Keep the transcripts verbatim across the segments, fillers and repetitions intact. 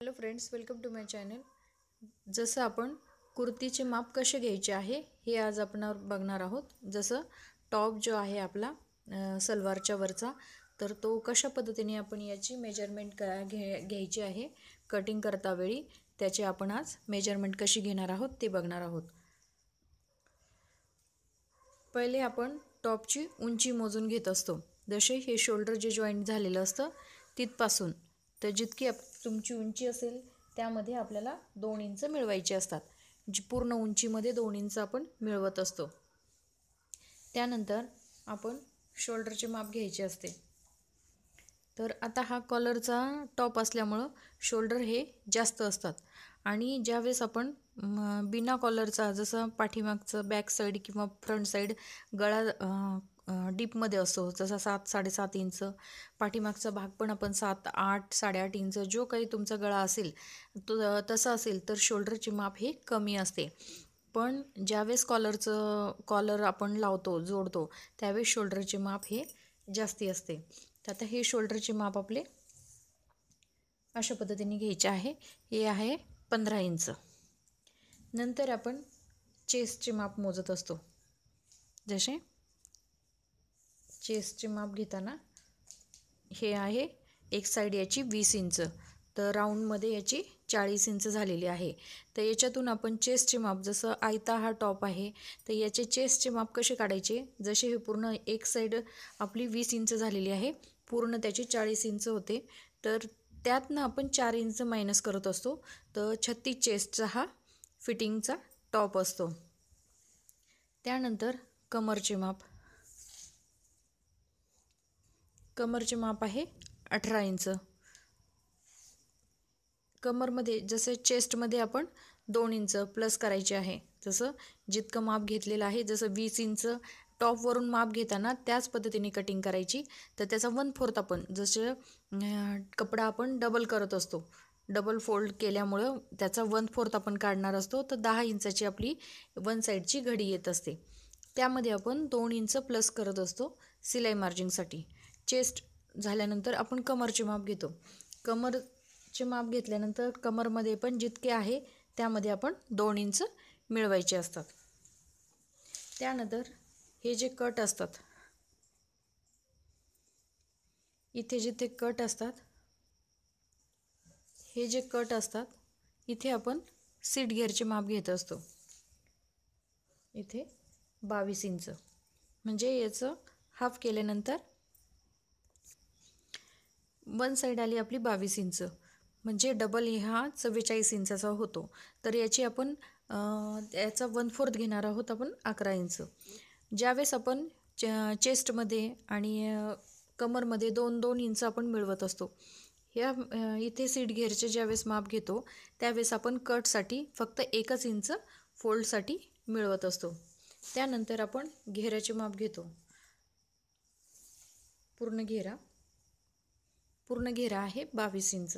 Hello friends, welcome to my channel. जसं आपण कुर्तीचे माप कसे घ्यायचे आहे हे आज आपण बघणार आहोत। जसं टॉप जो आहे आपला सलवारच्या वरचा, तर तो कशा पद्धतीने आपण याची मेजरमेंट घ्यायची आहे कटिंग करता वेळी, त्याचे आपण आज मेजरमेंट कशी घेणार आहोत ते बघणार आहोत। पहिले आपण टॉपची उंची मोजून घेत असतो। जसे हे शोल्डर जे जॉईंट झालेलं असतं तिथपासून तर जितकी आप तुमची उंची असेल त्यामध्ये आपल्याला दोन इंच मिळवायचे असतात। जी पूर्ण उंचीमध्ये दोन इंच आपण मिळवत असतो। त्यानंतर आपण शोल्डरचे माप घ्यायचे असते। तर आता हा कॉलरचा टॉप असल्यामुळं शोल्डर हे जास्त असतात, आणि ज्यावेळेस आपण बिना कॉलरचा जसं पाठीमागचं बॅक साईड किंवा फ्रंट साईड गळा डीपमध्ये असतो, जसा सात साडेसात इंच, पाठीमागचा भाग पण आपण सात आठ साडेआठ इंच जो काही तुमचा गळा असेल तो तसा असेल तर शोल्डरची माप हे कमी असते। पण ज्यावेळेस कॉलरचं कॉलर आपण लावतो जोडतो त्यावेळेस शोल्डरचे माप हे जास्ती असते। तर आता हे शोल्डरचे माप आपले अशा पद्धतीने घ्यायचे आहे। हे आहे पंधरा इंच। नंतर आपण चेस्टचे माप मोजत असतो। जसे चेस्टचे माप घेताना हे आहे एक साईड याची वीस इंच, तर राऊंडमध्ये याची चाळीस इंच झालेली आहे। तर याच्यातून आपण चेस्टचे माप, जसं आयता हा टॉप आहे तर याचे चेस्टचे माप कसे काढायचे, जसे हे पूर्ण एक साईड आपली वीस इंच झालेली आहे, पूर्ण त्याची चाळीस इंच होते, तर त्यातनं आपण चार इंच मायनस करत असतो तर छत्तीस चेस्टचा हा फिटिंगचा टॉप असतो। त्यानंतर कमरचे माप कमरचे माप आहे अठरा इंच। कमरमध्ये जसे चेस्टमध्ये आपण दोन इंच प्लस करायचे आहे। जसं जितकं माप घेतलेलं आहे, जसं वीस इंच टॉपवरून माप घेताना त्याच पद्धतीने कटिंग करायची। तर त्याचा वन फोर्थ आपण, जसं कपडा आपण डबल करत असतो, डबल फोल्ड केल्यामुळं त्याचा वन फोर्थ आपण काढणार असतो, तर दहा इंचाची आपली वन साईडची घडी येत असते। त्यामध्ये आपण दोन इंच प्लस करत असतो सिलाई मार्जिंगसाठी। चेस्ट झाल्यानंतर आपण कमरचे माप घेतो। कमरचे माप घेतल्यानंतर कमरमध्ये पण जितके आहे त्यामध्ये आपण दोन इंच मिळवायचे असतात। त्यानंतर हे जे कट असतात, इथे जिथे कट असतात हे जे कट असतात इथे आपण सीट घेरचे माप घेत असतो। इथे बावीस इंच, म्हणजे याचं हाफ केल्यानंतर वन साईड आली आपली बावीस इंच, म्हणजे डबल हा चव्वेचाळीस इंचाचा होतो। तर याची आपण याचा वन फोर्थ घेणार आहोत आपण अकरा इंच। ज्यावेळेस आपण चे चेस्टमध्ये आणि कमरमध्ये दोन दोन इंच आपण मिळवत असतो, या इथे सीट घेरचे ज्यावेळेस माप घेतो त्यावेळेस आपण कटसाठी फक्त एकच इंच फोल्डसाठी मिळवत असतो। त्यानंतर आपण घेराचे माप घेतो। पूर्ण घेरा पूर्ण घेरा आहे बावीस इंच,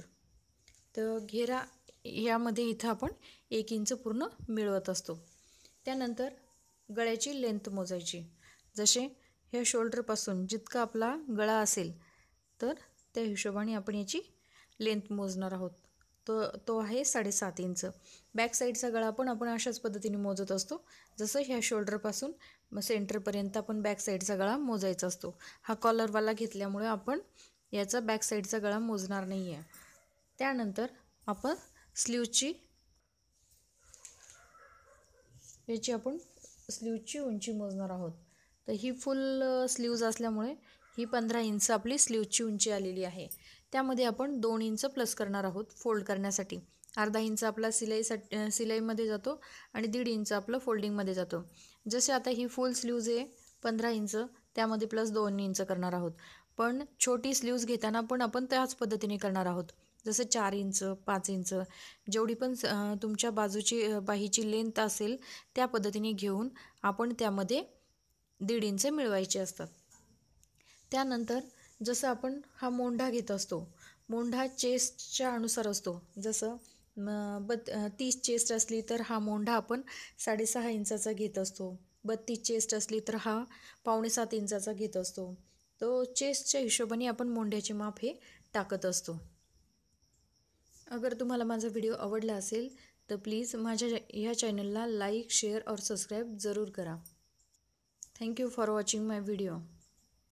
तर घेरा यामध्ये इथं आपण एक इंच पूर्ण मिळवत असतो। त्यानंतर गळ्याची लेंथ मोजायची। जसे हे शोल्डरपासून जितका आपला गळा असेल तर त्या हिशोबाने आपण याची लेंथ मोजणार आहोत। तो तो आहे साडेसात इंच। बॅक साईडचा गळा पण आपण अशाच पद्धतीने मोजत असतो। जसं ह्या शोल्डरपासून सेंटरपर्यंत आपण बॅक साईडचा गळा मोजायचा असतो। हा कॉलरवाला घेतल्यामुळे आपण याचा बॅक साईडचा गळा मोजणार नाही आहे। त्यानंतर आपण स्लीवची याची आपण स्लीवची उंची मोजणार आहोत। तर ही फुल स्लीव्ज असल्यामुळे ही पंधरा इंच आपली स्लीवची उंची आलेली आहे। त्यामध्ये आपण दोन इंच प्लस करणार आहोत फोल्ड करण्यासाठी। अर्धा इंच आपला सिलाईसाठी सिलाईमध्ये जातो आणि दीड इंच आपलं फोल्डिंगमध्ये जातो। जसे आता ही फुल स्लीव्ज आहे पंधरा इंच, त्यामध्ये प्लस दोन इंच करणार आहोत। पण छोटी स्लीव्ज घेताना पण आपण त्याच पद्धतीने करणार आहोत। जसं चार इंच पाच इंच जेवढी पण तुमच्या बाजूची बाहीची लेंथ असेल त्या पद्धतीने घेऊन आपण त्यामध्ये दीड इंच मिळवायचे असतात। त्यानंतर जसं आपण हा मोंढा घेत असतो, मोंढा चेस्टच्या अनुसार असतो। जसं बत तीस चेस्ट असली तर हा मोंढा आपण साडेसहा इंचाचा घेत असतो, बत्तीस चेस्ट असली तर हा पावणेसात इंचाचा घेत असतो। तो चेस्टच्या हिशोबाने आपण मोंढ्याचे माप हे टाकत असतो। अगर तुम्हाला माझा व्हिडिओ आवडला असेल तर प्लीज़ माझ्या ह्या चॅनलला लाईक शेअर और सब्सक्राइब जरूर करा। Thank you for watching my video.